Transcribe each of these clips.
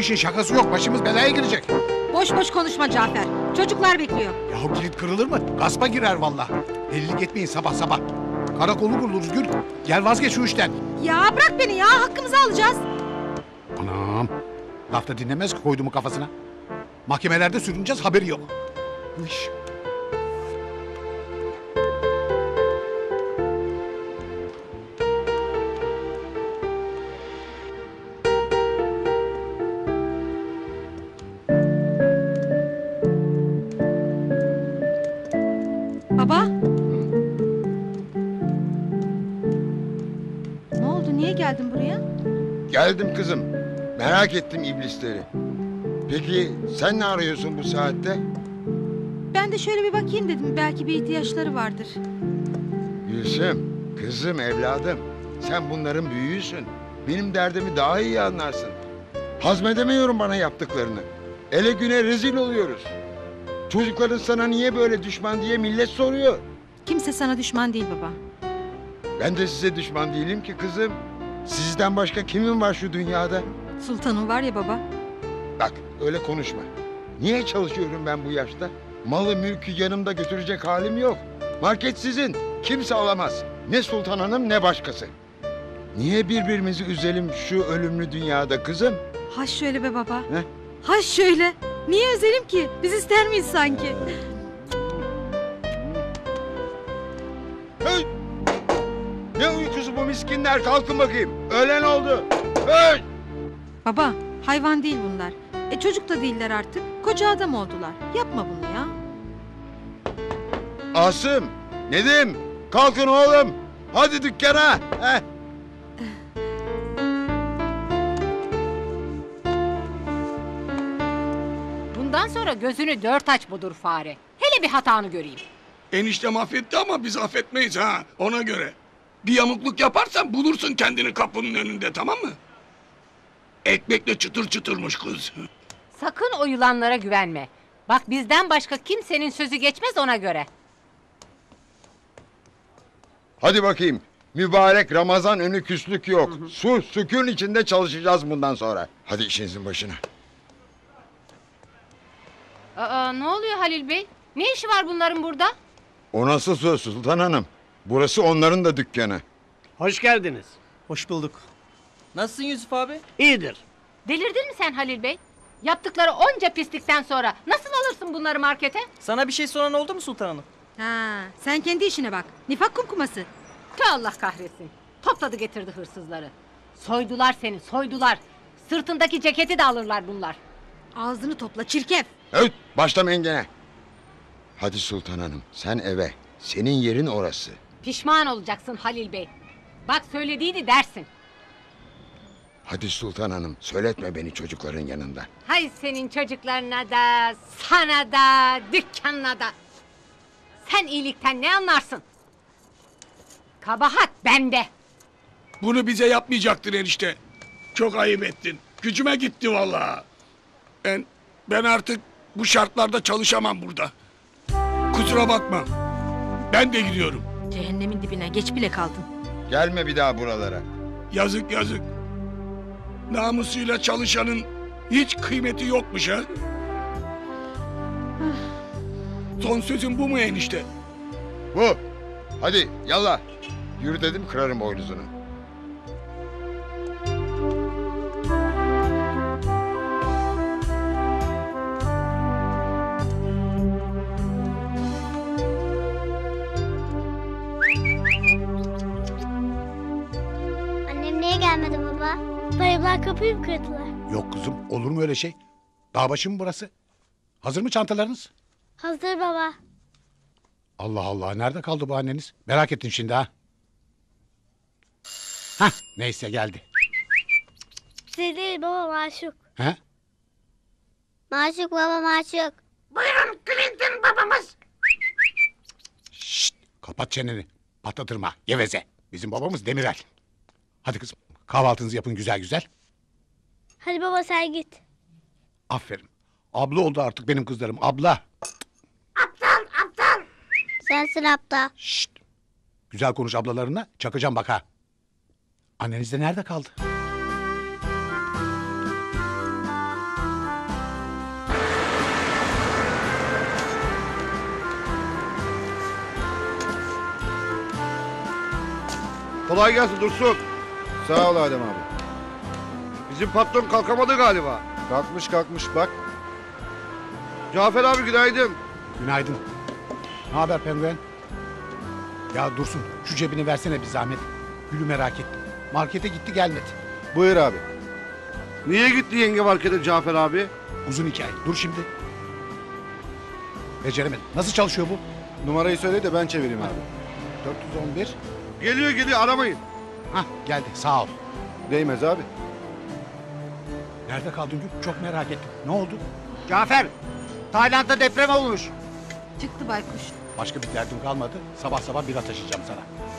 Bu işin şakası yok, başımız belaya girecek. Boş boş konuşma Cafer, çocuklar bekliyor. Yahu kilit kırılır mı? Gaspa girer vallahi. Delilik etmeyin sabah sabah. Karakolu buluruz Gül, gel vazgeç şu işten. Ya bırak beni ya, hakkımızı alacağız. Anam, lafta dinlemez ki koyduğumu kafasına. Mahkemelerde sürüneceğiz, haberi yok. Hış. Geldim kızım, merak ettim iblisleri. Peki sen ne arıyorsun bu saatte? Ben de şöyle bir bakayım dedim, belki bir ihtiyaçları vardır. Gülsüm, kızım, evladım, sen bunların büyüğüsün. Benim derdimi daha iyi anlarsın. Hazmedemiyorum bana yaptıklarını. Ele güne rezil oluyoruz. Çocukların sana niye böyle düşman diye millet soruyor. Kimse sana düşman değil baba. Ben de size düşman değilim ki kızım. Sizden başka kimin var şu dünyada? Sultanım var ya baba. Bak öyle konuşma. Niye çalışıyorum ben bu yaşta? Malı mülkü yanımda götürecek halim yok. Market sizin. Kimse alamaz. Ne Sultan Hanım ne başkası. Niye birbirimizi üzelim şu ölümlü dünyada kızım? Ha şöyle be baba. Heh? Ha şöyle. Niye üzelim ki? Biz ister miyiz sanki? Hey! Ne uykusu bu miskinler? Kalkın bakayım. Öğlen oldu. Hey! Baba, hayvan değil bunlar. Çocuk da değiller artık. Koca adam oldular. Yapma bunu ya. Asım, Nedim, kalkın oğlum. Hadi dükkana. Heh. Bundan sonra gözünü dört aç budur fare. Hele bir hatanı göreyim. Eniştem affetti ama biz affetmeyiz ha. Ona göre. Bir yamukluk yaparsan bulursun kendini kapının önünde, tamam mı? Ekmekle çıtır çıtırmış kız. Sakın o yılanlara güvenme. Bak bizden başka kimsenin sözü geçmez ona göre. Hadi bakayım. Mübarek Ramazan önü küslük yok. Hı hı. Su, sükun içinde çalışacağız bundan sonra. Hadi işinizin başına. Aa, ne oluyor Halil Bey? Ne işi var bunların burada? O nasıl söz Sultan Hanım? Burası onların da dükkanı. Hoş geldiniz. Hoş bulduk. Nasılsın Yusuf abi? İyidir. Delirdin mi sen Halil Bey? Yaptıkları onca pislikten sonra nasıl alırsın bunları markete? Sana bir şey soran oldu mu Sultan Hanım? Ha, sen kendi işine bak. Nifak kumkuması. Tüh Allah kahretsin. Topladı getirdi hırsızları. Soydular seni, soydular. Sırtındaki ceketi de alırlar bunlar. Ağzını topla çirkef. Evet, başlama engene. Hadi Sultan Hanım, sen eve. Senin yerin orası. Pişman olacaksın Halil Bey. Bak söylediğini dersin. Hadi Sultan Hanım, söyletme beni çocukların yanında. Hay senin çocuklarına da, sana da, dükkanına da. Sen iyilikten ne anlarsın? Kabahat bende. Bunu bize yapmayacaktın enişte. Çok ayıp ettin. Gücüme gitti vallahi. Ben artık bu şartlarda çalışamam burada. Kusura bakma. Ben de gidiyorum. Cehennemin dibine geç bile kaldın. Gelme bir daha buralara. Yazık yazık. Namusuyla çalışanın hiç kıymeti yokmuş ha. Son sözün bu mu enişte? Bu. Hadi yallah. Yürü dedim kırarım boynuzunu. Bayılar kapıyı mı kırdılar? Yok kızım, olur mu öyle şey? Dağ başı mı burası? Hazır mı çantalarınız? Hazır baba. Allah Allah, nerede kaldı bu anneniz? Merak ettin şimdi ha. Hah, neyse geldi. Siz değil baba, maşuk. He? Maşuk baba, maşuk. Buyurun Clinton babamız. Şşt, kapat çeneni, patlatırma, geveze. Bizim babamız Demirel. Hadi kızım. Kahvaltınızı yapın güzel güzel. Hadi baba sen git. Aferin. Abla oldu artık benim kızlarım. Abla. Aptal aptal. Sensin aptal. Şşt. Güzel konuş ablalarına. Çakacağım bak ha. Anneniz de nerede kaldı? Kolay gelsin Dursun. Sağ ol Adem abi. Bizim patron kalkamadı galiba. Kalkmış bak. Cafer abi günaydın. Günaydın. Ne haber penguen? Ya Dursun şu cebini versene bir zahmet. Gülü merak ettim. Markete gitti gelmedi. Buyur abi. Niye gitti yenge markete Cafer abi? Uzun hikaye. Dur şimdi. Beceremedim. Nasıl çalışıyor bu? Numarayı söyle de ben çevireyim abi. 411. Geliyor aramayın. Hah geldi sağ ol. Değmez abi. Nerede kaldın Gül? Çok merak ettim. Ne oldu? Cafer, Tayland'da deprem olmuş. Çıktı baykuş. Başka bir derdim kalmadı. Sabah sabah bira taşıyacağım sana.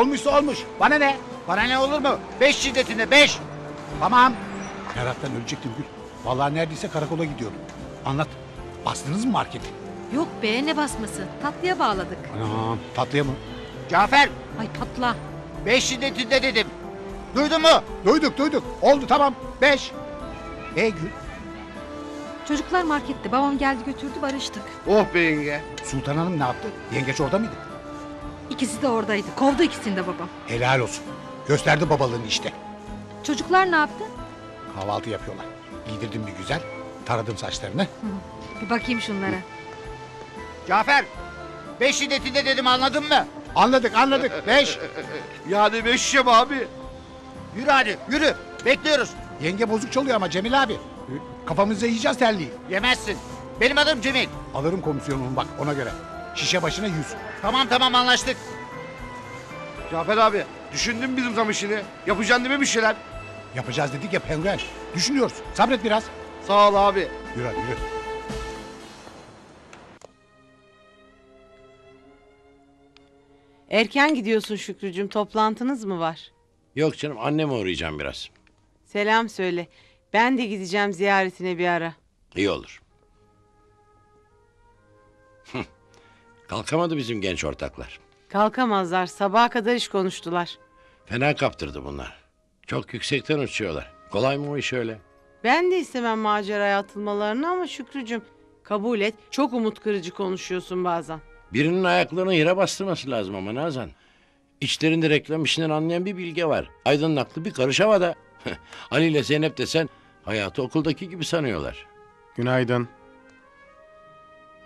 Olmuşsa olmuş. Bana ne? Bana ne olur mu? 5 şiddetinde 5. Tamam. Meraktan ölecektim Gül. Vallahi neredeyse karakola gidiyorum. Anlat. Bastınız mı marketi? Yok be ne basması. Tatlıya bağladık. Anam tatlıya mı? Cafer. Ay patla. 5 şiddetinde dedim. Duydun mu? Duyduk. Oldu tamam. 5. Gül. Çocuklar markette. Babam geldi götürdü barıştık. Oh be yenge. Sultan Hanım ne yaptı? Yengeç orada mıydı? İkisi de oradaydı. Kovdu ikisini de babam. Helal olsun. Gösterdi babalığını işte. Çocuklar ne yaptı? Kahvaltı yapıyorlar. Giydirdim bir güzel. Taradım saçlarını. Bir bakayım şunlara. Cafer. 5 şiddetinde dedim anladın mı? Anladık. 5. Yani 5 şişe mi abi? Yürü hadi yürü. Bekliyoruz. Yenge bozuk çalıyor ama Cemil abi. Kafamıza yiyeceğiz terliği. Yemezsin. Benim adım Cemil. Alırım komisyonumu bak ona göre. Şişe başına 100. Tamam anlaştık. Cafer abi düşündün bizim zam işini. Yapacaksın değil mi bir şeyler? Yapacağız dedik ya penguen. Düşünüyoruz. Sabret biraz. Sağ ol abi. Yürü hadi yürü. Erken gidiyorsun Şükrücüğüm. Toplantınız mı var? Yok canım anneme uğrayacağım biraz. Selam söyle. Ben de gideceğim ziyaretine bir ara. İyi olur. Kalkamadı bizim genç ortaklar. Kalkamazlar. Sabaha kadar iş konuştular. Fena kaptırdı bunlar. Çok yüksekten uçuyorlar. Kolay mı o iş öyle? Ben de istemem maceraya atılmalarını ama Şükrücüğüm kabul et. Çok umut kırıcı konuşuyorsun bazen. Birinin ayaklarını yere bastırması lazım ama Nazan. İçlerinde reklam işinden anlayan bir bilge var. Aydın'ın aklı bir karış havada. Ali ile Zeynep desen hayatı okuldaki gibi sanıyorlar. Günaydın.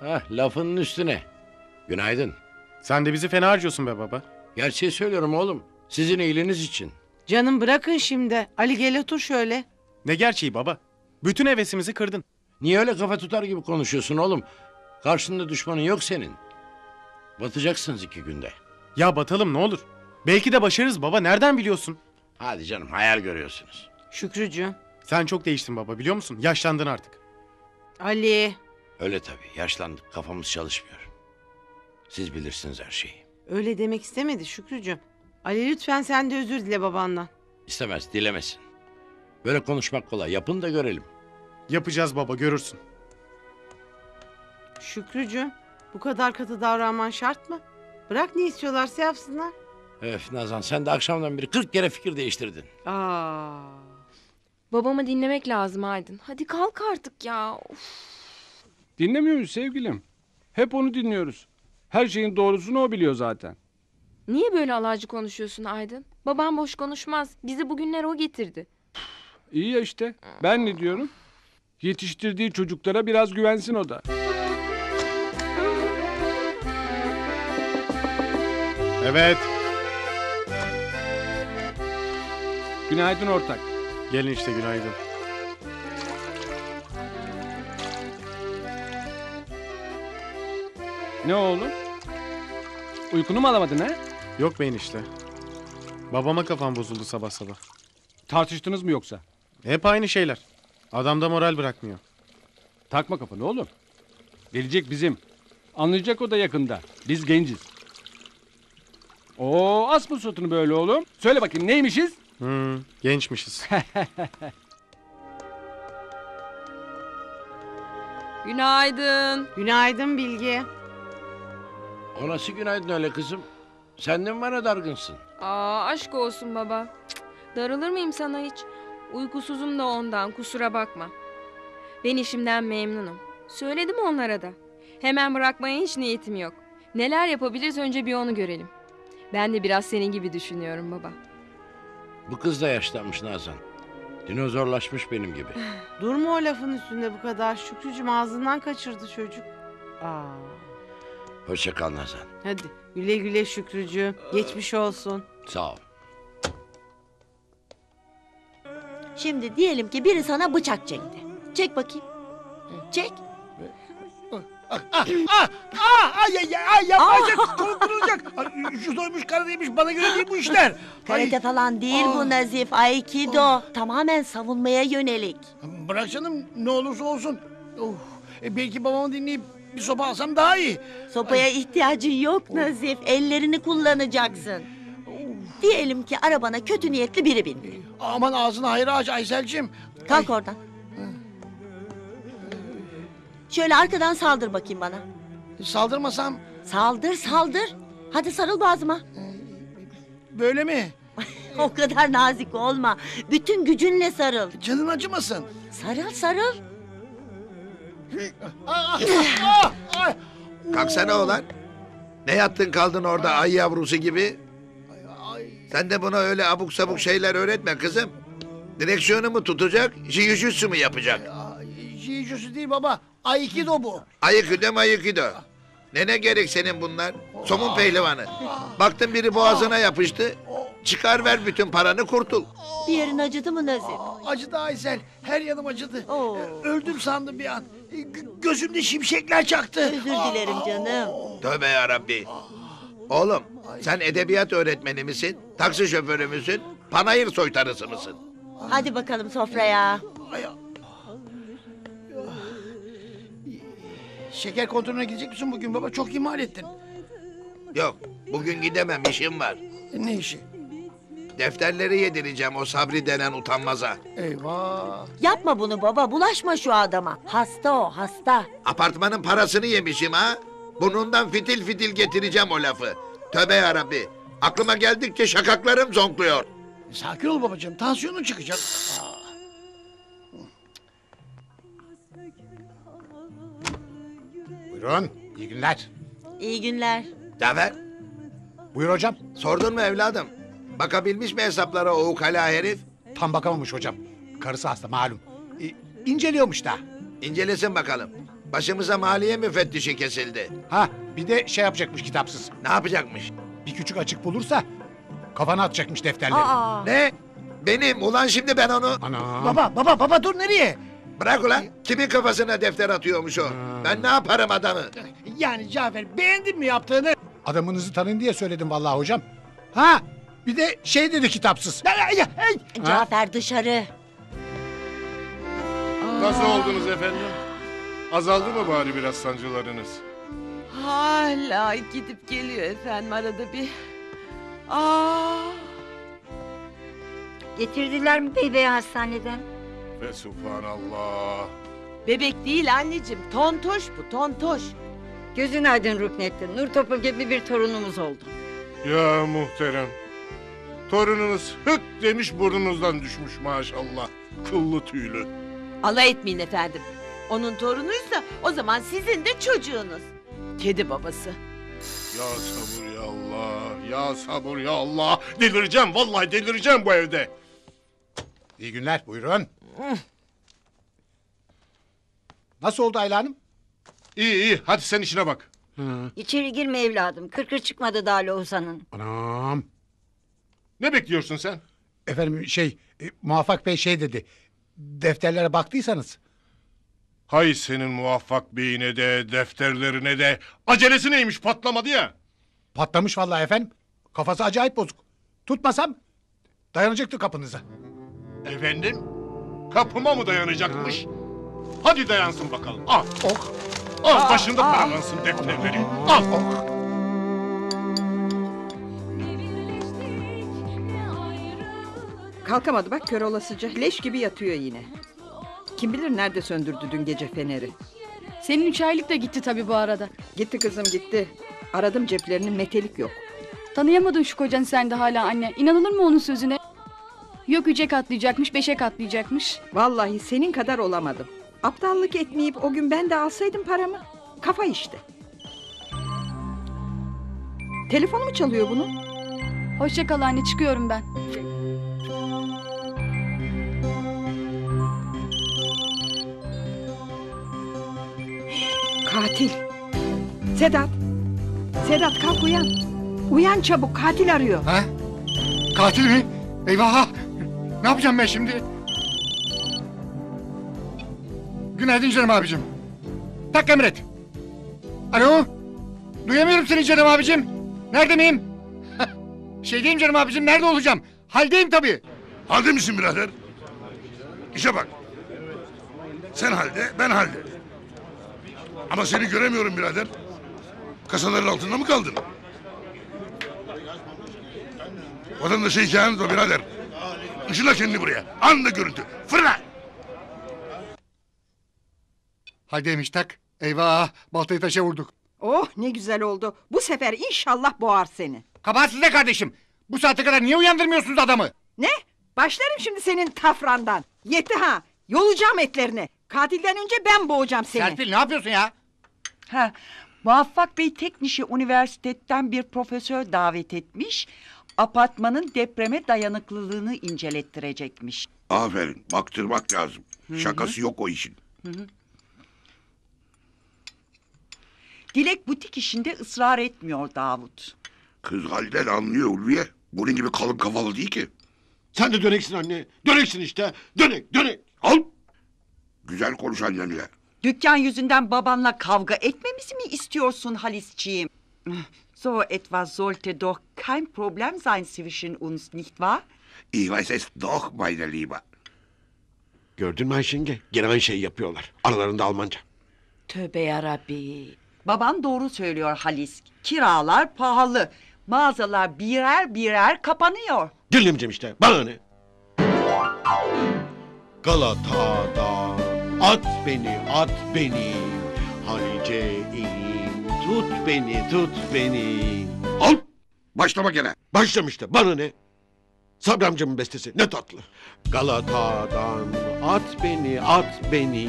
Hah lafının üstüne. Günaydın. Sen de bizi fena harcıyorsun be baba. Gerçeği söylüyorum oğlum. Sizin iyiliğiniz için. Canım bırakın şimdi. Ali gel otur şöyle. Ne gerçeği baba? Bütün hevesimizi kırdın. Niye öyle kafa tutar gibi konuşuyorsun oğlum? Karşında düşmanın yok senin. Batacaksınız 2 günde. Ya batalım ne olur. Belki de başarırız baba nereden biliyorsun? Hadi canım hayal görüyorsunuz. Şükrücüğüm. Sen çok değiştin baba biliyor musun? Yaşlandın artık. Ali. Öyle tabii yaşlandık kafamız çalışmıyor. Siz bilirsiniz her şeyi. Öyle demek istemedi Şükrücüğüm. Ali lütfen sen de özür dile babandan. İstemez dilemesin. Böyle konuşmak kolay yapın da görelim. Yapacağız baba görürsün. Şükrücüğüm bu kadar katı davranman şart mı? Bırak ne istiyorlarsa yapsınlar. Öf Nazan sen de akşamdan beri 40 kere fikir değiştirdin. Aa. Babamı dinlemek lazım Aydın. Hadi kalk artık ya. Of. Dinlemiyoruz sevgilim. Hep onu dinliyoruz. Her şeyin doğrusunu o biliyor zaten. Niye böyle alaycı konuşuyorsun Aydın? Babam boş konuşmaz. Bizi bugünler o getirdi. İyi ya işte. Ben ne diyorum? Yetiştirdiği çocuklara biraz güvensin o da. Evet. Günaydın ortak. Gelin işte günaydın. Ne oğlum? Uykunu mu alamadın ha? Yok beyin işte. Babama kafam bozuldu sabah sabah. Tartıştınız mı yoksa? Hep aynı şeyler. Adamda moral bırakmıyor. Takma kafanı oğlum. Gelecek bizim. Anlayacak o da yakında. Biz genciz. Oo, asma suratını böyle oğlum. Söyle bakayım neymişiz? Gençmişiz. Günaydın. Günaydın Bilge. O nasıl günaydın öyle kızım? Sen de mi bana dargınsın? Aa, aşk olsun baba. Cık, darılır mıyım sana hiç? Uykusuzum da ondan kusura bakma. Ben işimden memnunum. Söyledim onlara da. Hemen bırakmaya hiç niyetim yok. Neler yapabiliriz önce bir onu görelim. Ben de biraz senin gibi düşünüyorum baba. Bu kız da yaşlanmış Nazan. Dinozorlaşmış benim gibi. Durma o lafın üstünde bu kadar. Şükrücüğüm ağzından kaçırdı çocuk. Aa. Hoşça kal Nazan. Hadi güle güle Şükrücüğüm. Geçmiş olsun. Sağ ol. Şimdi diyelim ki biri sana bıçak çekti. Çek bakayım. Çek. Ay yapmayacak, korkulacak. Şu doymuş karadaymış, bana göre değil bu işler. Karate falan değil bu Nazif, aikido. Tamamen savunmaya yönelik. Bırak canım, ne olursa olsun. Belki babamı dinleyip bir sopa alsam daha iyi. Sopaya ihtiyacın yok Nazif, ellerini kullanacaksın. Diyelim ki arabana kötü niyetli biri bindi. Aman ağzını hayra aç Aysel'cim. Kalk oradan. Şöyle arkadan saldır bakayım bana. Saldırmasam? Saldır. Hadi sarıl boğazıma. Böyle mi? O kadar nazik olma. Bütün gücünle sarıl. Canın acımasın. Sarıl. Kalksana oğlan. Ne yattın kaldın orada ay yavrusu gibi? Sen de buna öyle abuk sabuk şeyler öğretme kızım. Direksiyonu mu tutacak, jiu-jitsu mu yapacak? Jiu-jitsu değil baba. Aikido bu. Aikido. Ne gerek senin bunlar? Somun pehlivanı. Baktın biri boğazına yapıştı. Çıkar ver bütün paranı kurtul. Bir yerin acıdı mı Nazif? Acıdı Aysel. Her yanım acıdı. Öldüm sandım bir an. Gözümde şimşekler çaktı. Özür dilerim canım. Tövbe yarabbi. Oğlum sen edebiyat öğretmeni misin? Taksi şoförü müsün? Panayır soytarısı mısın? Hadi bakalım sofraya. Şeker kontrolüne gidecek misin bugün baba? Çok ihmal ettin. Yok, bugün gidemem, işim var. Ne işi? Defterleri yedireceğim o Sabri denen utanmaza. Eyvah! Yapma bunu baba, bulaşma şu adama. Hasta o, hasta. Apartmanın parasını yemişim ha? Burnundan fitil fitil getireceğim o lafı. Tövbe yarabbi, aklıma geldikçe şakaklarım zonkluyor. Sakin ol babacığım, tansiyonun çıkacak. Buyurun, iyi günler. İyi günler. Cafer. Buyur hocam. Sordun mu evladım? Bakabilmiş mi hesaplara o ukala herif? Tam bakamamış hocam. Karısı hasta malum. İnceliyormuş da. İncelesin bakalım. Başımıza maliye müfettişi kesildi. Ha, bir de şey yapacakmış kitapsız. Ne yapacakmış? Bir küçük açık bulursa kafana atacakmış defterleri. Aa. Ne? Benim ulan şimdi ben onu... Anam. Baba dur nereye? Bırak ulan, kimin kafasına defter atıyormuş o? Ben ne yaparım adamı? Yani Cafer, beğendin mi yaptığını? Adamınızı tanın diye söyledim vallahi hocam. Ha, bir de şey dedi kitapsız. Cafer dışarı. Nasıl oldunuz efendim? Azaldı mı bari biraz sancılarınız? Hala gidip geliyor efendim arada bir. Getirdiler mi bebeği hastaneden? Ve subhanallah. Bebek değil anneciğim, tontoş bu, tontoş. Gözün aydın Ruknettin, nur topu gibi bir torunumuz oldu. Ya muhterem, torununuz hık demiş burnunuzdan düşmüş maşallah, kıllı tüylü. Alay etmeyin efendim, onun torunuysa o zaman sizin de çocuğunuz. Kedi babası. Ya sabır ya Allah, ya sabır ya Allah, delireceğim vallahi delireceğim bu evde. İyi günler, buyurun. Nasıl oldu Ayla Hanım? İyi, hadi sen işine bak. İçeri girme evladım, kırkır çıkmadı daha Loğuza'nın. Anam! Ne bekliyorsun sen? Efendim Muvaffak Bey dedi, defterlere baktıysanız. Hay senin Muvaffak Bey'ine de, defterlerine de, acelesi neymiş patlamadı ya. Patlamış vallahi efendim, kafası acayip bozuk. Tutmasam dayanacaktı kapınıza. Efendim? Kapıma mı dayanacakmış? Hadi dayansın bakalım. Al. Oh. Al başında paralansın defterleri. Al. Oh. Kalkamadı bak kör olasıca. Leş gibi yatıyor yine. Kim bilir nerede söndürdü dün gece feneri. Senin 3 aylık da gitti tabii bu arada. Gitti kızım gitti. Aradım ceplerinin metelik yok. Tanıyamadın şu kocanı sen de hala anne. İnanılır mı onun sözüne? Yok 3'e katlayacakmış, 5'e katlayacakmış. Vallahi senin kadar olamadım. Aptallık etmeyip o gün ben de alsaydım paramı. Kafa işte. Telefonu mu çalıyor bunun? Hoşça kal anne, çıkıyorum ben. Katil. Sedat. Sedat kalk uyan. Uyan çabuk, katil arıyor. Ha? Katil mi? Eyvah! Ne yapacağım ben şimdi? Günaydın canım abicim. Tak emret. Alo? Duyamıyorum seni canım abicim. Nerede miyim? Şeydeyim canım abicim, nerede olacağım? Haldeyim tabii. Halde misin birader? İşe bak. Sen halde, ben halde. Ama seni göremiyorum birader. Kasaların altında mı kaldın? Vatandaşa hikayeniz o birader. Işınla kendini buraya. Anında görüntü. Fırla! Haldeymiş tak. Eyvah! Baltayı taşa vurduk. Oh ne güzel oldu. Bu sefer inşallah boğar seni. Kabahat size kardeşim. Bu saate kadar niye uyandırmıyorsunuz adamı? Ne? Başlarım şimdi senin tafrandan. Yetti ha. Yolacağım etlerini. Katilden önce ben boğacağım seni. Serpil ne yapıyorsun ya? Ha, Muvaffak Bey Teknişi Üniversitesi'nden bir profesör davet etmiş. Apartmanın depreme dayanıklılığını incelettirecekmiş. Aferin. Baktırmak lazım. Hı-hı. Şakası yok o işin. Hı-hı. Dilek butik işinde ısrar etmiyor Davut. Kız halden anlıyor Ulviye. Bunun gibi kalın kafalı değil ki. Sen de döneksin anne. Döneksin işte. Dönek, dönek. Al. Güzel konuş annenle. Dükkan yüzünden babanla kavga etmemizi mi istiyorsun Halisciğim? So etwas sollte doch kein Problem sein zwischen uns, nicht wahr? Ich weiß es doch, meine Liebe. Gördün mü Ayşenge? Gene aynı şeyi yapıyorlar. Aralarında Almanca. Tövbe yarabbi. Baban doğru söylüyor Halis. Kiralar pahalı. Mağazalar birer birer kapanıyor. Dinlemeyeceğim işte. Bana ne? Galata'da at beni, at beni. Halice in, tut beni, tut beni. Al! Başlama gene. Başlam işte. Bana ne? Sabri amcamın bestesi. Ne tatlı. Galata'dan at beni, at beni.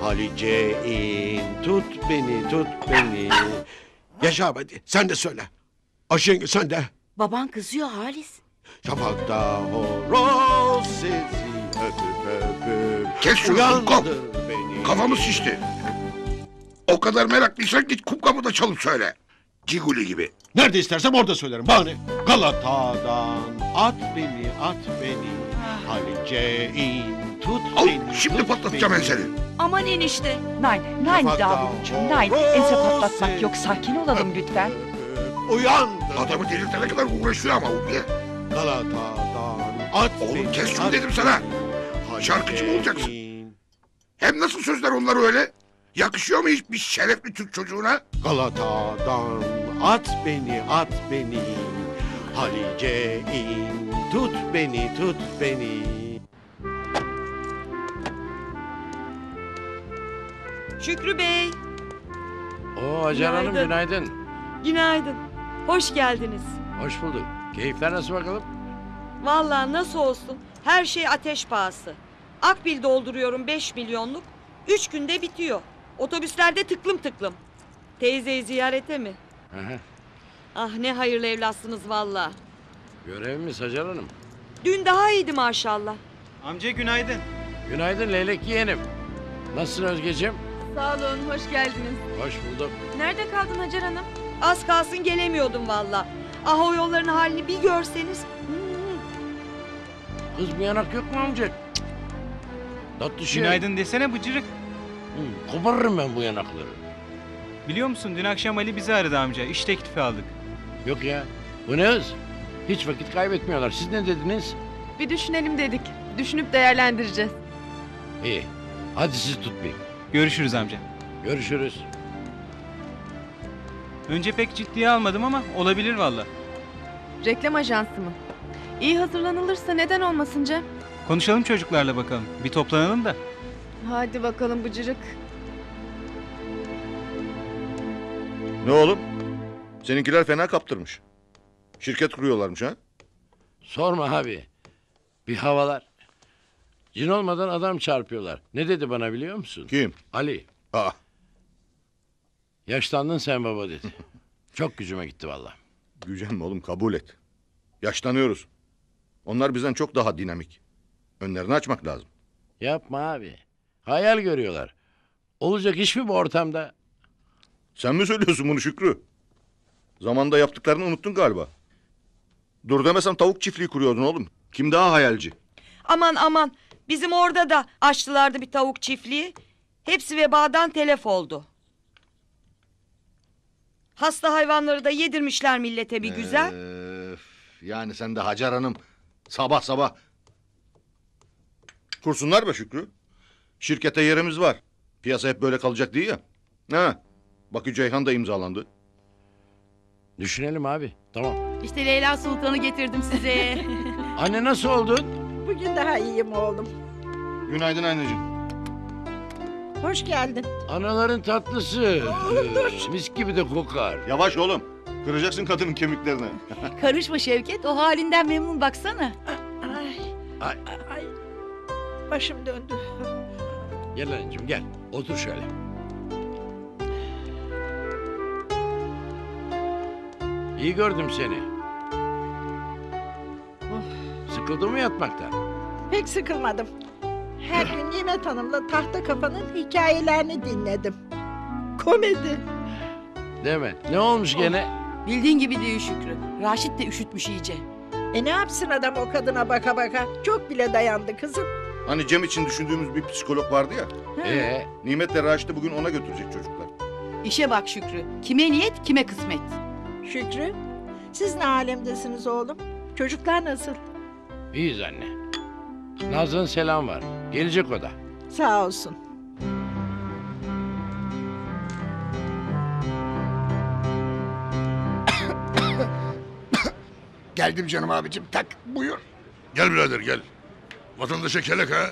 Halice in, tut beni, tut beni. Yaşa hadi, sen de söyle. Ayşengül sen de. Baban kızıyor Halis. Şafakta horoz sesi öpüp öpüp. Kes şunu kum. Kafamız şişti. O kadar meraklıysan git kum kapıda çalıp söyle. Ciguli gibi. Nerede istersem orada söylerim. Bana ne? Galata'dan at beni, at beni. Halice in. Tut al, beni, şimdi patlatacağım enseni. Aman enişte. Nein, nein Davutcuğum, nein. Ense patlatmak yok, sakin olalım lütfen. Uyan! Adamı delirtene kadar uğraşıyor ama Ulviye. Oğlum kes şunu dedim sana. Şarkıcı mı olacaksın? Hem nasıl sözler onlar öyle? Yakışıyor mu hiç bir şerefli Türk çocuğuna? Galata'dan at beni, at beni. Halice in, tut beni, tut beni. Şükrü Bey. Oo Hacer Hanım günaydın. Günaydın. Hoş geldiniz. Hoş bulduk. Keyifler nasıl bakalım? Vallahi nasıl olsun. Her şey ateş pahası. Akbil dolduruyorum 5 milyonluk. 3 günde bitiyor. Otobüslerde tıklım tıklım. Teyzeyi ziyarete mi? Aha. Ah ne hayırlı evlatsınız vallahi. Görevimiz Hacer Hanım. Dün daha iyiydi maşallah. Amca günaydın. Günaydın Leylek yeğenim. Nasılsın Özgeciğim? Sağ olun, hoş geldiniz. Hoş bulduk. Nerede kaldın Hacer Hanım? Az kalsın gelemiyordum valla. Ah o yolların halini bir görseniz. Kız bir yanak yok mu amca? Tatlı şey. Günaydın desene bıcırık. Koparırım ben bu yanakları. Biliyor musun dün akşam Ali bizi aradı amca. İş teklifi aldık. Yok ya. Bu ne hız? Hiç vakit kaybetmiyorlar. Siz ne dediniz? Bir düşünelim dedik. Düşünüp değerlendireceğiz. İyi. Hadi siz tutmayın. Görüşürüz amca. Görüşürüz. Önce pek ciddiye almadım ama olabilir valla. Reklam ajansı mı? İyi hazırlanılırsa neden olmasın Cem? Konuşalım çocuklarla bakalım. Bir toplanalım da. Hadi bakalım bıcırık. Ne oğlum? Seninkiler fena kaptırmış. Şirket kuruyorlarmış ha? Sorma abi. Bir havalar. Cin olmadan adam çarpıyorlar. Ne dedi bana biliyor musun? Kim? Ali. Aa. Yaşlandın sen baba dedi. Çok gücüme gitti vallahi. Gücem mi oğlum kabul et. Yaşlanıyoruz. Onlar bizden çok daha dinamik. Önlerini açmak lazım. Yapma abi. Hayal görüyorlar. Olacak iş mi bu ortamda? Sen mi söylüyorsun bunu Şükrü? Zamanında yaptıklarını unuttun galiba. Dur demesem tavuk çiftliği kuruyordun oğlum. Kim daha hayalci? Aman aman. Bizim orada da açtılardı bir tavuk çiftliği. Hepsi vebadan telef oldu. Hasta hayvanları da yedirmişler millete bir güzel. Yani sen de Hacer Hanım sabah sabah. Kursunlar be Şükrü. Şirkete yerimiz var. Piyasa hep böyle kalacak diye ya. Ha. Bakü Ceyhan da imzalandı. Düşünelim abi. Tamam. İşte Leyla Sultan'ı getirdim size. Anne nasıl oldun? Bugün daha iyiyim oğlum. Günaydın anneciğim. Hoş geldin. Anaların tatlısı. Oğlum dur. Mis gibi de kokar. Yavaş oğlum. Kıracaksın kadının kemiklerini. Karışma Şevket. O halinden memnun baksana. Ay. Başım döndü. Gel anneciğim gel. Otur şöyle. İyi gördüm seni. Sıkıldın mı yatmaktan? Pek sıkılmadım. Her gün Nimet Hanım'la Tahta Kafanın hikayelerini dinledim. Komedi. Deme. Ne olmuş gene? Bildiğin gibi diyor Şükrü. Raşit de üşütmüş iyice. Ne yapsın adam o kadına baka baka? Çok bile dayandı kızım. Hani Cem için düşündüğümüz bir psikolog vardı ya. Nimet de Raşit'i bugün ona götürecek çocuklar. İşe bak Şükrü. Kime niyet, kime kısmet. Şükrü, siz ne alemdesiniz oğlum? Çocuklar nasıl? İyiyiz anne. Nazlı'nın selam var. Gelecek o da. Sağ olsun. Geldim canım abicim. Tak buyur. Gel birader gel. Vatandaşa kelek ha.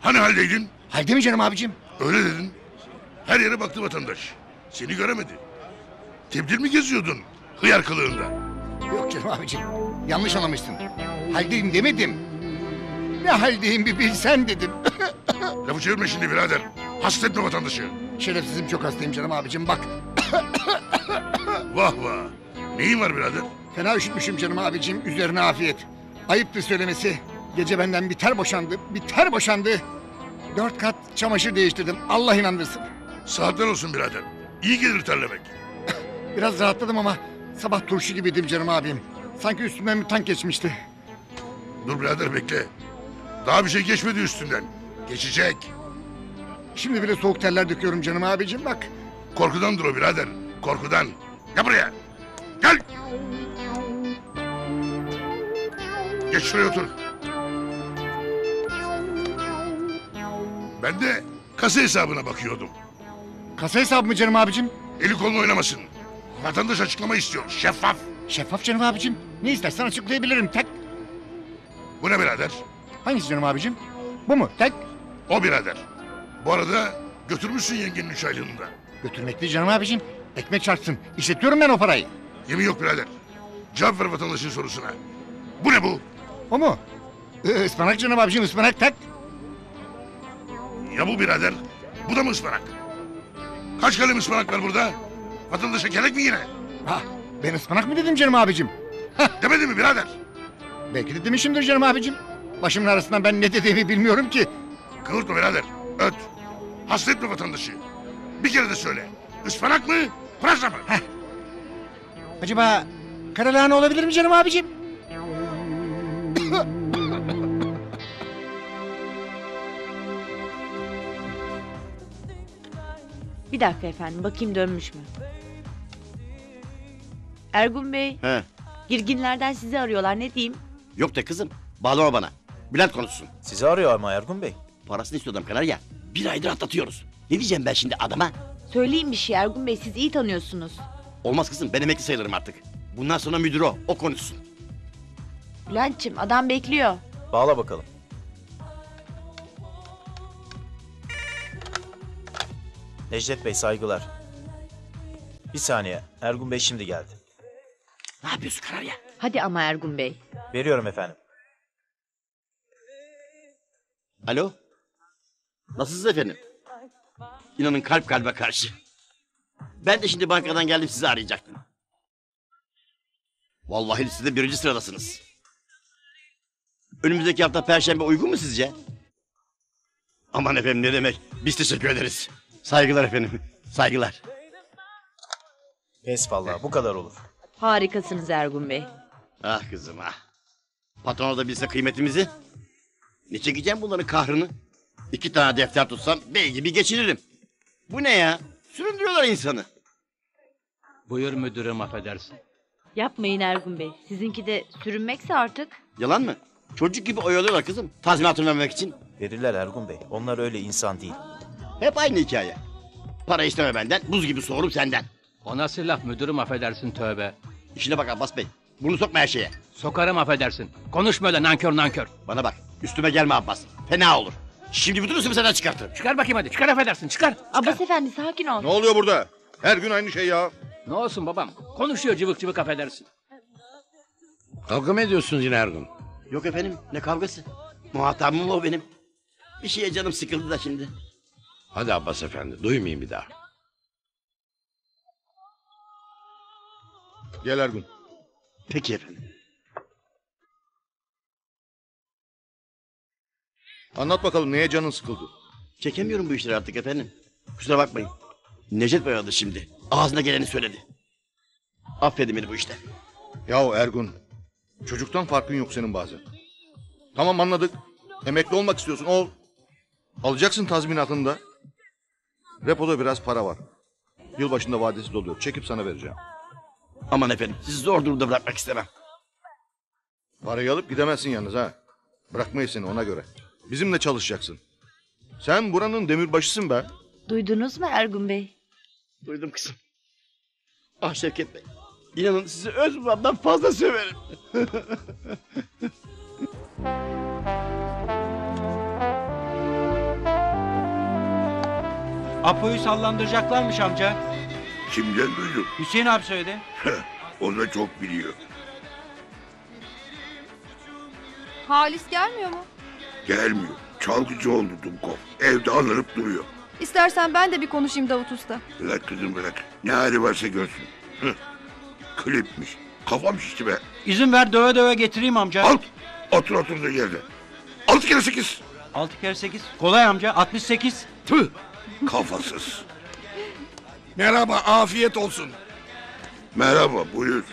Hani haldeydin? Halde mi canım abicim? Öyle dedin. Her yere baktı vatandaş. Seni göremedi. Tebdil mi geziyordun? Hıyar kılığında. Yok canım abicim. Yanlış anlamışsın. Haldeyim demedim. Ne haldeyim bir bilsen dedim. Lafı çevirme şimdi birader. Hastetme vatandaşı. Şerefsizim çok hastayım canım abicim bak. Vah vah. Neyin var birader? Fena üşütmüşüm canım abicim. Üzerine afiyet. Ayıptır söylemesi. Gece benden biter boşandı. 4 kat çamaşır değiştirdim. Allah inandırsın. Saatler olsun birader. İyi gelir terlemek. Biraz rahatladım ama sabah turşu gibiydim canım abim. Sanki üstümden bir tank geçmişti. Dur birader bekle. Daha bir şey geçmedi üstünden. Geçecek. Şimdi bile soğuk terler döküyorum canım abicim bak. Korkudandır o birader. Korkudan. Gel buraya. Gel. Geç şuraya otur. Ben de kasa hesabına bakıyordum. Kasa hesabı mı canım abicim? Eli kolunu oynamasın. Vatandaş açıklama istiyor. Şeffaf. Şeffaf canım abicim. Ne istersen açıklayabilirim tek. Bu ne birader? Hangisi canım abicim? Bu mu tek? O birader. Bu arada götürmüşsün yengenin 3 aylığını da. Götürmek değil canım abicim. Ekmek çarpsın. İşletiyorum ben o parayı. Yemin yok birader. Cevap ver vatandaşın sorusuna. Bu ne bu? O mu? Ispanak canım abicim ıspanak tek. Ya bu birader? Bu da mı ıspanak? Kaç kalem ıspanak var burada? Vatandaşa kelek mi yine? Ha, ben ıspanak mı dedim canım abicim? Demedin mi birader? Belki de demişimdir canım abicim. Başımın arasından ben ne dediğimi bilmiyorum ki. Kıvırtma birader. Öt. Hasretme vatandaşı. Bir kere de söyle. Ispanak mı? Pırasa mı? Heh. Acaba karalahana olabilir mi canım abicim? Bir dakika efendim, bakayım dönmüş mü? Ergun Bey, he. Girginlerden sizi arıyorlar, ne diyeyim? Yok da kızım, bağlama bana. Bülent konuşsun. Sizi arıyor ama Ergun Bey. Parasını istiyordum kadar ya, 1 aydır atlatıyoruz. Ne diyeceğim ben şimdi adama? Söyleyeyim bir şey Ergun Bey, siz iyi tanıyorsunuz. Olmaz kızım, ben emekli sayılırım artık. Bundan sonra müdür o konuşsun. Bülent'ciğim, adam bekliyor. Bağla bakalım. Necdet Bey saygılar. Bir saniye. Ergun Bey şimdi geldi. Ne yapıyorsun karar ya? Hadi ama Ergun Bey. Veriyorum efendim. Alo. Nasılsınız efendim? İnanın kalp kalbe karşı. Ben de şimdi bankadan geldim sizi arayacaktım. Vallahi listede 1. sıradasınız. Önümüzdeki hafta Perşembe uygun mu sizce? Aman efendim ne demek. Biz teşekkür ederiz. Saygılar efendim. Saygılar. Pes vallahi bu kadar olur. Harikasınız Ergun Bey. Ah kızım ah. Patron da bilse kıymetimizi. Ne çekeceğim bunların kahrını? 2 tane defter tutsam bey gibi geçinirim. Bu ne ya? Süründürüyorlar insanı. Buyur müdürüm affedersin. Yapmayın Ergun Bey. Sizinki de sürünmekse artık. Yalan mı? Çocuk gibi oyalıyorlar kızım. Tazminatını vermek için. Verirler Ergun Bey. Onlar öyle insan değil. Hep aynı hikaye. Para isteme benden. Buz gibi soğurum senden. O nasıl laf müdürüm affedersin tövbe. İşine bak Abbas Bey. Bunu sokma her şeye. Sokarım affedersin. Konuşma öyle nankör nankör. Bana bak. Üstüme gelme Abbas. Fena olur. Şimdi bütün üstümü senden çıkartırım. Çıkar bakayım hadi. Çıkar affedersin. Çıkar. Abbas efendi sakin ol. Ne oluyor burada? Her gün aynı şey ya. Ne olsun babam. Konuşuyor cıvık cıvık affedersin. Kavga mı ediyorsunuz yine Ergun? Yok efendim. Ne kavgası? Muhatabım o benim. Bir şeye canım sıkıldı da şimdi. Hadi Abbas efendi. Duymayayım bir daha. Gel Ergun. Peki efendim. Anlat bakalım neye canın sıkıldı? Çekemiyorum bu işleri artık efendim. Kusura bakmayın. Necdet Bey aradı şimdi. Ağzına geleni söyledi. Affedin beni bu işte. Yahu Ergun. Çocuktan farkın yok senin bazen. Tamam anladık. Emekli olmak istiyorsun ol. Alacaksın tazminatını da. Repoda biraz para var. Yılbaşında vadesi doluyor. Çekip sana vereceğim. Aman efendim sizi zor durumda bırakmak istemem. Parayı alıp gidemezsin yalnız ha. Bırakmayız seni ona göre. Bizimle çalışacaksın. Sen buranın demirbaşısın be. Duydunuz mu Ergun Bey? Duydum kızım. Ah Şevket Bey. İnanın sizi öz babamdan fazla severim. Apo'yu sallandıracaklarmış amca. Kimden duydun? Hüseyin abi söyledi. O da çok biliyor. Halis gelmiyor mu? Gelmiyor. Çalgıcı oldu Dumkov. Evde alırıp duruyor. İstersen ben de bir konuşayım Davut Usta. Bırak kızım bırak. Ne hali varsa görsün. Klipmiş. Kafam şişti be. İzin ver döve döve getireyim amca. Al. Otur oturduğun yerde. 6 kere 8. 6 kere 8. Kolay amca. 68. Tüh. Kafasız. Merhaba. Afiyet olsun. Merhaba. Buyur.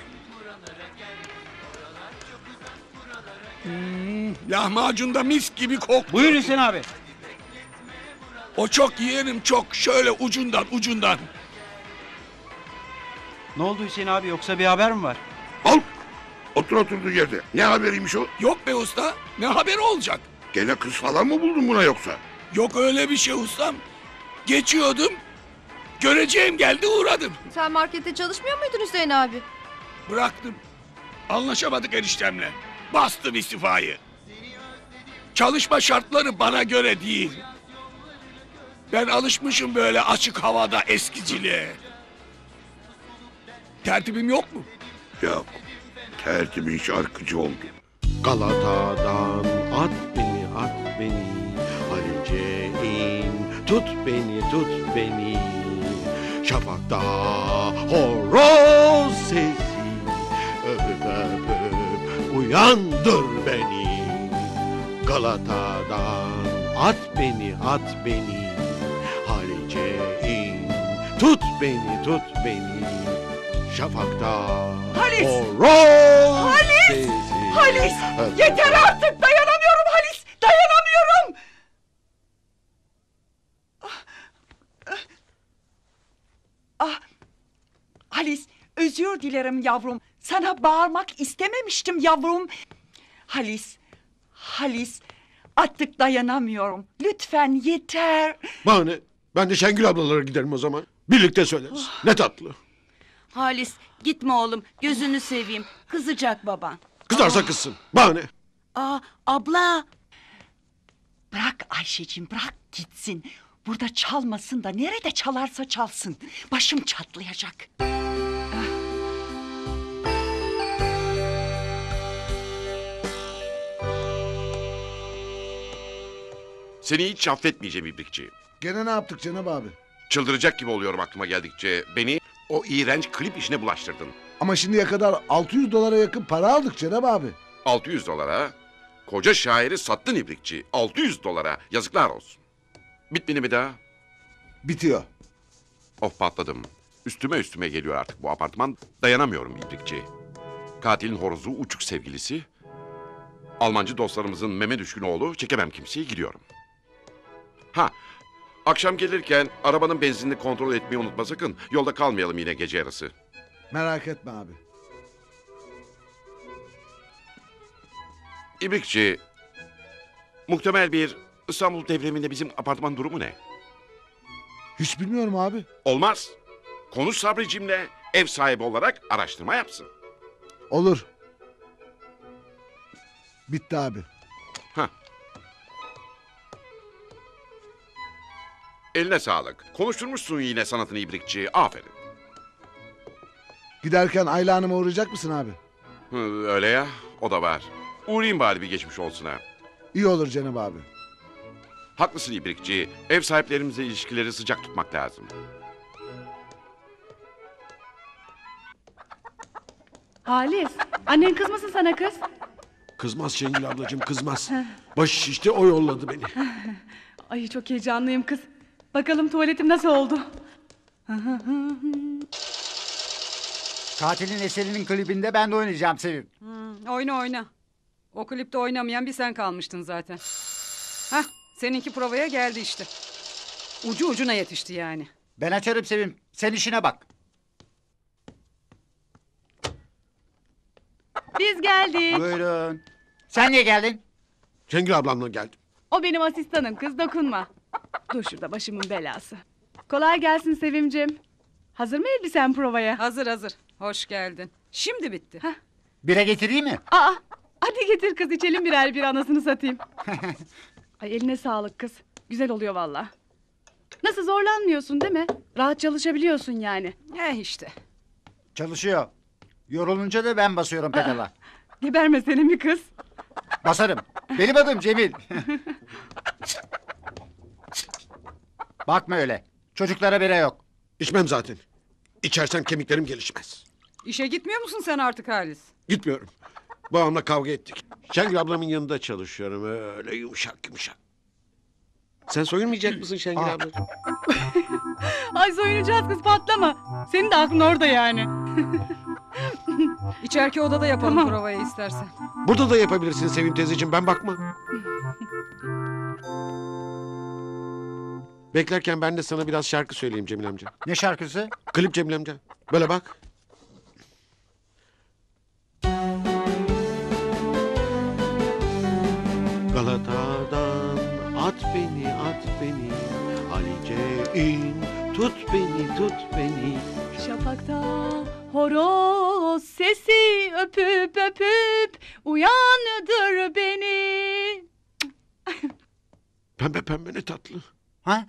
Lahmacunda mis gibi koktu. Buyur Hüseyin abi. O çok yerim çok. Şöyle ucundan ucundan. Ne oldu Hüseyin abi yoksa bir haber mi var? Al. Otur oturduğun yerde. Ne haberiymiş o? Yok be usta. Ne haberi olacak? Gene kız falan mı buldun buna yoksa? Yok öyle bir şey ustam. Geçiyordum. Göreceğim geldi uğradım. Sen markette çalışmıyor muydun Hüseyin abi? Bıraktım. Anlaşamadık eniştemle. Bastım istifayı. Çalışma şartları bana göre değil. Ben alışmışım böyle açık havada eskiciliğe. Tertibim yok mu? Yok. Tertibin şarkıcı oldu. Galata'dan at beni, Halice in, tut beni. Şafakta horoz sesi, öp uyandır beni. Galata'dan at beni, Halice in, tut beni. Şafakta Halis! Halis! Sesi. Halis! Yeter artık! Dayanamıyorum Halis! Dayanamıyorum! Halis, özür dilerim yavrum. Sana bağırmak istememiştim yavrum. Halis, Halis. Artık dayanamıyorum. Lütfen yeter. Bahane, ben de Şengül ablalara giderim o zaman. Birlikte söyleriz. Ne tatlı. Halis gitme oğlum gözünü seveyim kızacak baban. Kızarsa kızsın bahane. Abla. Bırak Ayşeciğim bırak gitsin. Burada çalmasın da nerede çalarsa çalsın. Başım çatlayacak. Seni hiç affetmeyeceğim İbrikçi. Gene ne yaptık Cenab abi? Çıldıracak gibi oluyorum aklıma geldikçe beni... O iğrenç klip işine bulaştırdın. Ama şimdiye kadar $600 yakın para aldık Cenab abi. $600? Koca şairi sattın ibrikçi. 600 dolara. Yazıklar olsun. Bitmedi mi daha? Bitiyor. Of patladım. Üstüme geliyor artık bu apartman. Dayanamıyorum ibrikçi. Katilin horozu, uçuk sevgilisi. Almancı dostlarımızın meme düşkün oğlu. Çekemem kimseyi, gidiyorum. Ha, akşam gelirken arabanın benzinini kontrol etmeyi unutma sakın. Yolda kalmayalım yine gece yarısı. Merak etme abi. İbrikçi, muhtemel bir İstanbul depreminde bizim apartman durumu ne? Hiç bilmiyorum abi. Olmaz. Konuş Sabricimle, ev sahibi olarak araştırma yapsın. Olur. Bitti abi. Hah. Eline sağlık. Konuşturmuşsun yine sanatını ibrikçi. Aferin. Giderken Ayla Hanım'a uğrayacak mısın abi? Hı, öyle ya, o da var. Uğrayayım bari, bir geçmiş olsun ha. İyi olur canım abi. Haklısın ibrikçi. Ev sahiplerimizle ilişkileri sıcak tutmak lazım. Halis, annen kızmasın sana kız. Kızmaz Şengül ablacığım, kızmaz. Baş şişti, o yolladı beni. Ay çok heyecanlıyım kız. Bakalım tuvaletim nasıl oldu? Katilin eserinin klibinde ben de oynayacağım Sevim. Oyna oyna. O klipte oynamayan bir sen kalmıştın zaten. Hah, seninki provaya geldi işte. Ucu ucuna yetişti yani. Ben açarım Sevim, sen işine bak. Biz geldik. Buyurun. Sen niye geldin? Şengül ablamla geldim. O benim asistanım kız, dokunma. Dur şurada başımın belası. Kolay gelsin Sevimcim. Hazır mı elbisen provaya? Hazır hazır. Hoş geldin. Şimdi bitti. Hah. Bire getireyim mi? Aa, hadi getir kız, içelim birer bir, anasını satayım. Ay eline sağlık kız. Güzel oluyor vallahi. Nasıl, zorlanmıyorsun değil mi? Rahat çalışabiliyorsun yani. İşte. Çalışıyor. Yorulunca da ben basıyorum pedala. Aa, geberme seni mi kız? Basarım. Benim adım Cemil. Bakma öyle. Çocuklara bire yok. İçmem zaten. İçersen kemiklerim gelişmez. İşe gitmiyor musun sen artık Halis? Gitmiyorum. Babamla kavga ettik. Şengül ablamın yanında çalışıyorum. Öyle yumuşak yumuşak. Sen soyunmayacak mısın Şengül abla? Ay soyunacağız kız, patlama. Senin de aklın orada yani. İçerki odada yapalım provayı istersen. Burada da yapabilirsin Sevim teyzeciğim, ben bakmam. Beklerken ben de sana biraz şarkı söyleyeyim Cemil amca. Ne şarkısı? Klip Cemil amca. Böyle bak. Galata'dan at beni, at beni. Halice'in tut beni, tut beni. Şafakta horoz sesi öpüp öpüp uyandır beni. Pembe pembe ne tatlı. Ha?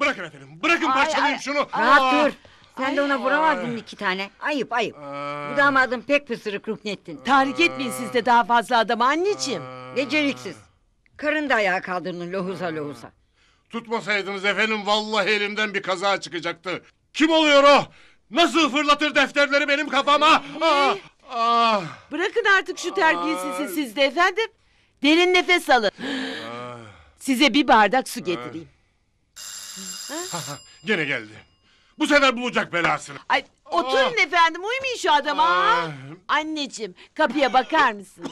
Bırakın efendim, bırakın parçalayayım şunu. Rahat dur. Sen de ona vuramazdın iki tane. Ayıp ayıp. Bu damadın pek pısırık Rüknettin. Tahrik etmeyin siz de daha fazla adamı anneciğim. Beceriksiz. Karın da ayağa kaldırdın lohusa lohusa. Tutmasaydınız efendim vallahi elimden bir kaza çıkacaktı. Kim oluyor o? Nasıl fırlatır defterleri benim kafama? Bırakın artık şu terbiyesizi siz de efendim. Derin nefes alın. Size bir bardak su getireyim. Gene geldi. Bu sefer bulacak belasını. Ay, oturun efendim, uyumayın şu adama. Anneciğim, kapıya bakar mısınız?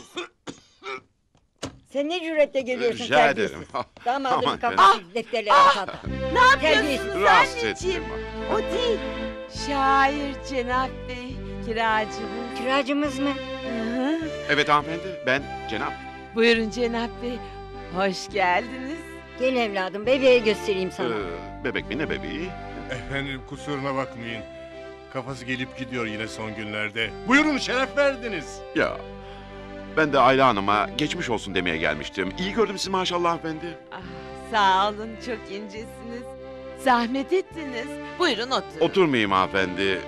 Sen ne cüretle geliyorsun? Rica ederim. Damadım kapısız defterleri atalım. Ne yapıyorsunuz anneciğim? O değil. Şair Cenap Bey, kiracımız. Kiracımız mı? Evet hanımefendi, ben Cenap. Buyurun Cenap Bey, hoş geldiniz. Gel evladım, bebeği göstereyim sana. Bebek mi, ne bebeği? Efendim kusuruna bakmayın. Kafası gelip gidiyor yine son günlerde. Buyurun, şeref verdiniz. Ya ben de Ayla Hanım'a geçmiş olsun demeye gelmiştim. İyi gördüm sizi maşallah efendi. Ah, sağ olun, çok incesiniz. Zahmet ettiniz. Buyurun oturun. Oturmayayım hanımefendi.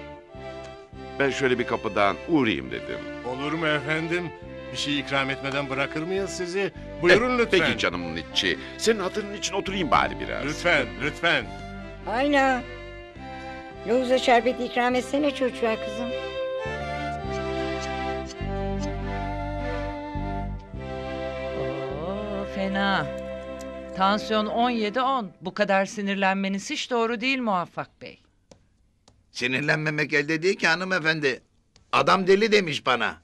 Ben şöyle bir kapıdan uğrayayım dedim. Olur mu efendim? Bir şey ikram etmeden bırakır mıyız sizi? Buyurun lütfen. Peki canımın içi. Senin hatırın için oturayım bari biraz. Lütfen, lütfen. Ayla, lohuza şerbeti ikram etsene çocuğa kızım. fena. Tansiyon 17-10. Bu kadar sinirlenmeniz hiç doğru değil Muvaffak Bey. Sinirlenmemek elde değil ki hanımefendi. Adam deli demiş bana.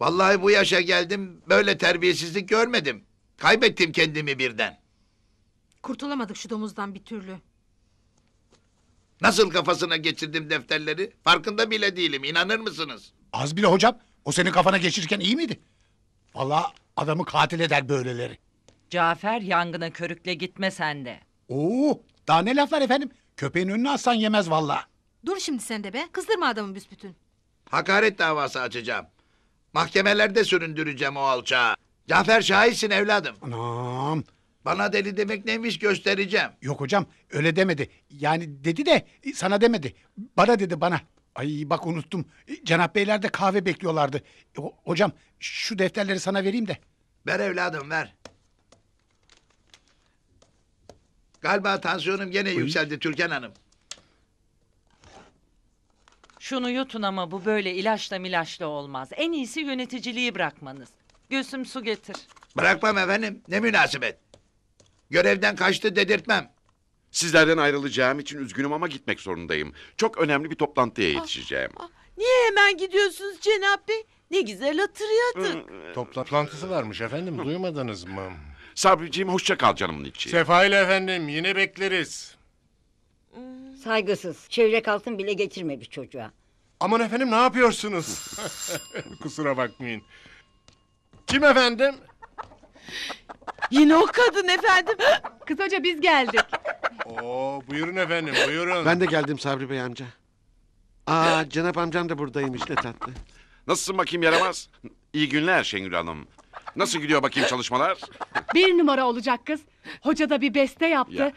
Vallahi bu yaşa geldim, böyle terbiyesizlik görmedim. Kaybettim kendimi birden. Kurtulamadık şu domuzdan bir türlü. Nasıl kafasına geçirdim defterleri? Farkında bile değilim, inanır mısınız? Az bile hocam, o senin kafana geçirirken iyi miydi? Vallahi adamı katil eder böyleleri. Cafer, yangına körükle gitme sen de. Oo, daha ne laflar efendim? Köpeğin önüne atsan yemez vallahi. Dur şimdi sen de be, kızdırma adamın büsbütün. Hakaret davası açacağım. Mahkemelerde süründüreceğim o alçağı. Cafer, şahitsin evladım. Anam. Bana deli demek neymiş göstereceğim. Yok hocam, öyle demedi. Yani dedi de sana demedi. Bana dedi, bana. Ay bak unuttum. Cenap Beyler de kahve bekliyorlardı. Hocam şu defterleri sana vereyim de. Ver evladım, ver. Galiba tansiyonum gene yükseldi Türkan Hanım. Şunu yutun ama bu böyle ilaçla milaçla olmaz. En iyisi yöneticiliği bırakmanız. Gülsüm su getir. Bırakmam efendim, ne münasebet. Görevden kaçtı dedirtmem. Sizlerden ayrılacağım için üzgünüm ama gitmek zorundayım. Çok önemli bir toplantıya yetişeceğim. Niye hemen gidiyorsunuz Cenap Bey? Ne güzel hatırlayadık. Toplantısı varmış efendim, duymadınız mı? Sabriciğim hoşça kal canımın içi. Sefayla efendim, yine bekleriz. Saygısız, çeyrek altın bile getirmemiş çocuğa. Aman efendim, ne yapıyorsunuz? Kusura bakmayın. Kim efendim? Yine o kadın efendim. Kız hoca, biz geldik. Oo, buyurun efendim, buyurun. Ben de geldim Sabri Bey amca. Aa, Cenap amcam da buradaymış, ne tatlı. Nasılsın bakayım yaramaz? İyi günler Şengül Hanım. Nasıl gidiyor bakayım çalışmalar? Bir numara olacak kız. Hoca da bir beste yaptı. Ya.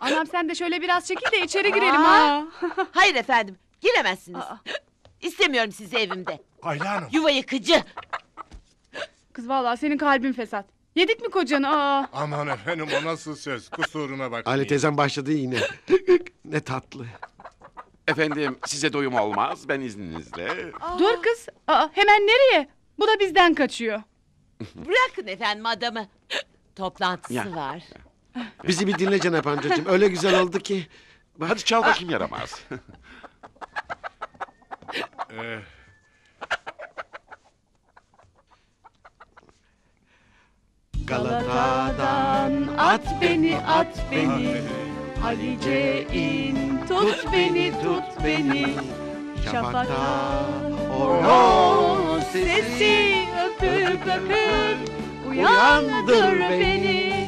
Anam sen de şöyle biraz çekil de içeri girelim ha. Hayır efendim, giremezsiniz. İstemiyorum sizi evimde. Ayla Hanım. Yuva yıkıcı. Kız vallahi senin kalbin fesat. Yedik mi kocanı? Aa. Aman efendim, o nasıl söz? Kusuruna bakmayın. Ali teyzem başladı yine. Ne tatlı. Efendim size doyum olmaz, ben izninizle. Aa. Dur kız, aa, hemen nereye? Bu da bizden kaçıyor. Bırakın efendim adamı. Toplantısı ya. Var. Bizi bir dinle Cenap amcacığım, öyle güzel oldu ki. Hadi çal bakayım yaramaz. Galata'dan at beni, at beni. Halice in, tut beni, tut beni. Şafakta horoz sesi öpüp öpüp uyandır beni.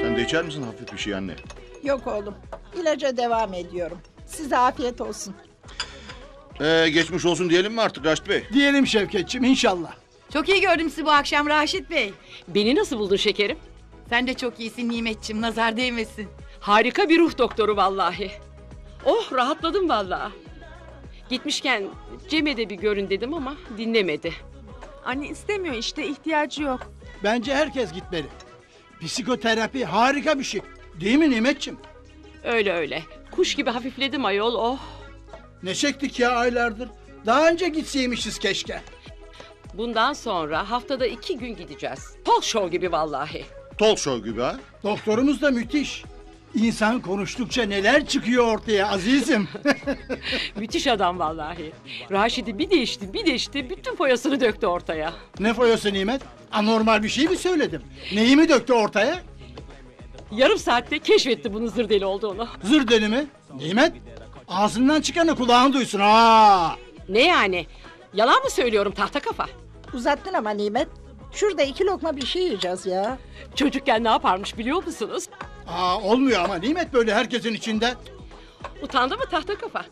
Sen de içer misin hafif bir şey anne? Yok oğlum, ilaca devam ediyorum. Size afiyet olsun. Geçmiş olsun diyelim mi artık Raşit Bey? Diyelim Şevketçiğim, inşallah. Çok iyi gördüm sizi bu akşam Raşit Bey. Beni nasıl buldun şekerim? Sen de çok iyisin Nimetçiğim, nazar değmesin. Harika bir ruh doktoru vallahi. Oh, rahatladım vallahi. Gitmişken Cem'e de bir görün dedim ama dinlemedi. Anne istemiyor işte, ihtiyacı yok. Bence herkes gitmeli. Psikoterapi harika bir şey. Değil mi Nimetçiğim? Öyle öyle. Kuş gibi hafifledim ayol, oh. Ne çektik ya aylardır. Daha önce gitseymişiz keşke. Bundan sonra haftada 2 gün gideceğiz. Talk show gibi vallahi. Talk show gibi ha? Doktorumuz da müthiş. İnsan konuştukça neler çıkıyor ortaya azizim. Müthiş adam vallahi. Raşit'i bir değişti, bir değişti. Bütün foyasını döktü ortaya. Ne foyası Nimet? Anormal bir şey mi söyledim? Neyimi döktü ortaya? Yarım saatte keşfetti bunun zırdeli olduğunu. Zırdeli mi? Nimet? Ağzından çıkanı kulağın duysun ha. Ne yani? Yalan mı söylüyorum tahta kafa? Uzattın ama Nimet. Şurada 2 lokma bir şey yiyeceğiz ya. Çocukken ne yaparmış biliyor musunuz? Aa, olmuyor ama Nimet böyle herkesin içinde. Utandı mı tahta kafa?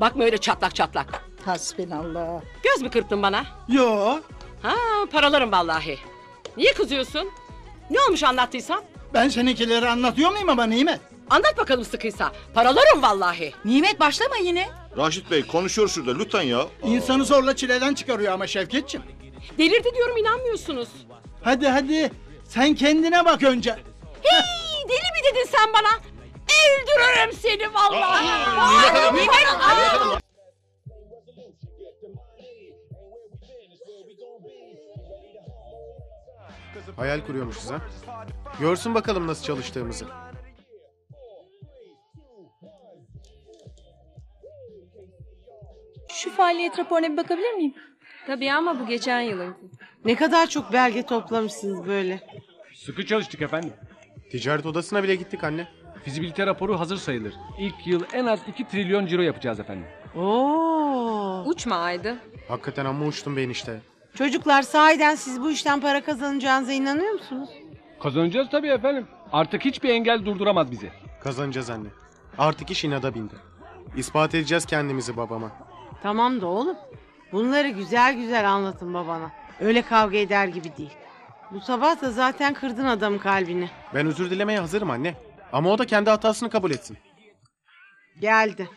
Bakma öyle çatlak çatlak. Hasbinallah. Göz mü kırptın bana? Yo. Ha, paralarım vallahi. Niye kızıyorsun? Ne olmuş anlattıysan? Ben seninkileri anlatıyor muyum ama Nimet? Anlat bakalım sıkıysa. Paralarım vallahi. Nimet başlama yine. Raşit Bey konuşuyor şurada lütfen ya. İnsanı zorla çileden çıkarıyor ama Şevketçiğim. Delirdi diyorum, inanmıyorsunuz. Hadi hadi sen kendine bak önce. Hey, deli mi dedin sen bana? Öldürürüm seni vallahi. Nimet. Hayal kuruyormuşuz ha. Görsün bakalım nasıl çalıştığımızı. Şu faaliyet raporuna bir bakabilir miyim? Tabii ama bu geçen yılınki. Ne kadar çok belge toplamışsınız böyle. Sıkı çalıştık efendim. Ticaret odasına bile gittik anne. Fizibilite raporu hazır sayılır. İlk yıl en az 2 trilyon ciro yapacağız efendim. Oo. Uçma Aydı. Hakikaten amma uçtum ben işte. Çocuklar sahiden siz bu işten para kazanacağınıza inanıyor musunuz? Kazanacağız tabii efendim. Artık hiçbir engel durduramaz bizi. Kazanacağız anne. Artık iş inada bindi. İspat edeceğiz kendimizi babama. Tamam da oğlum. Bunları güzel güzel anlatın babana. Öyle kavga eder gibi değil. Bu sabah da zaten kırdın adamın kalbini. Ben özür dilemeye hazırım anne. Ama o da kendi hatasını kabul etsin. Geldi.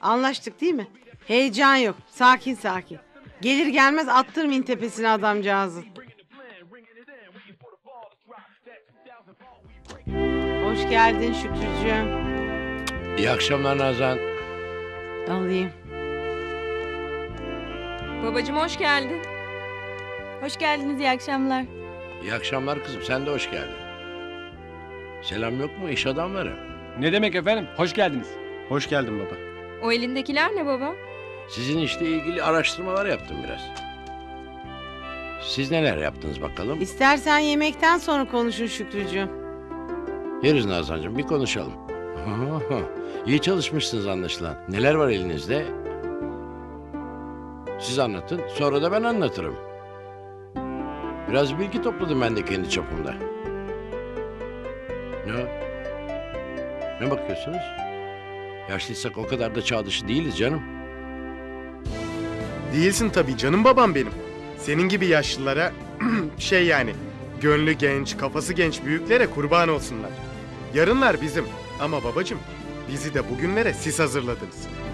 Anlaştık değil mi? Heyecan yok. Sakin sakin. Gelir gelmez attırmayın tepesine adamcağızın. Hoş geldin Şükrücüğüm. İyi akşamlar Nazan. Alayım. Babacığım hoş geldin. Hoş geldiniz, iyi akşamlar. İyi akşamlar kızım, sen de hoş geldin. Selam yok mu iş adamları? Ne demek efendim, hoş geldiniz. Hoş geldin baba. O elindekiler ne baba? Sizin işle ilgili araştırmalar yaptım biraz. Siz neler yaptınız bakalım? İstersen yemekten sonra konuşun Şükrücüğüm. Yeriz Nazancığım, bir konuşalım. İyi çalışmışsınız anlaşılan. Neler var elinizde? Siz anlatın, sonra da ben anlatırım. Biraz bilgi topladım ben de kendi çapımda. Ne bakıyorsunuz? Yaşlıysak o kadar da çağ dışı değiliz canım. Değilsin tabii canım babam benim. Senin gibi yaşlılara şey yani gönlü genç, kafası genç büyüklere kurban olsunlar. Yarınlar bizim ama babacığım bizi de bugünlere siz hazırladınız.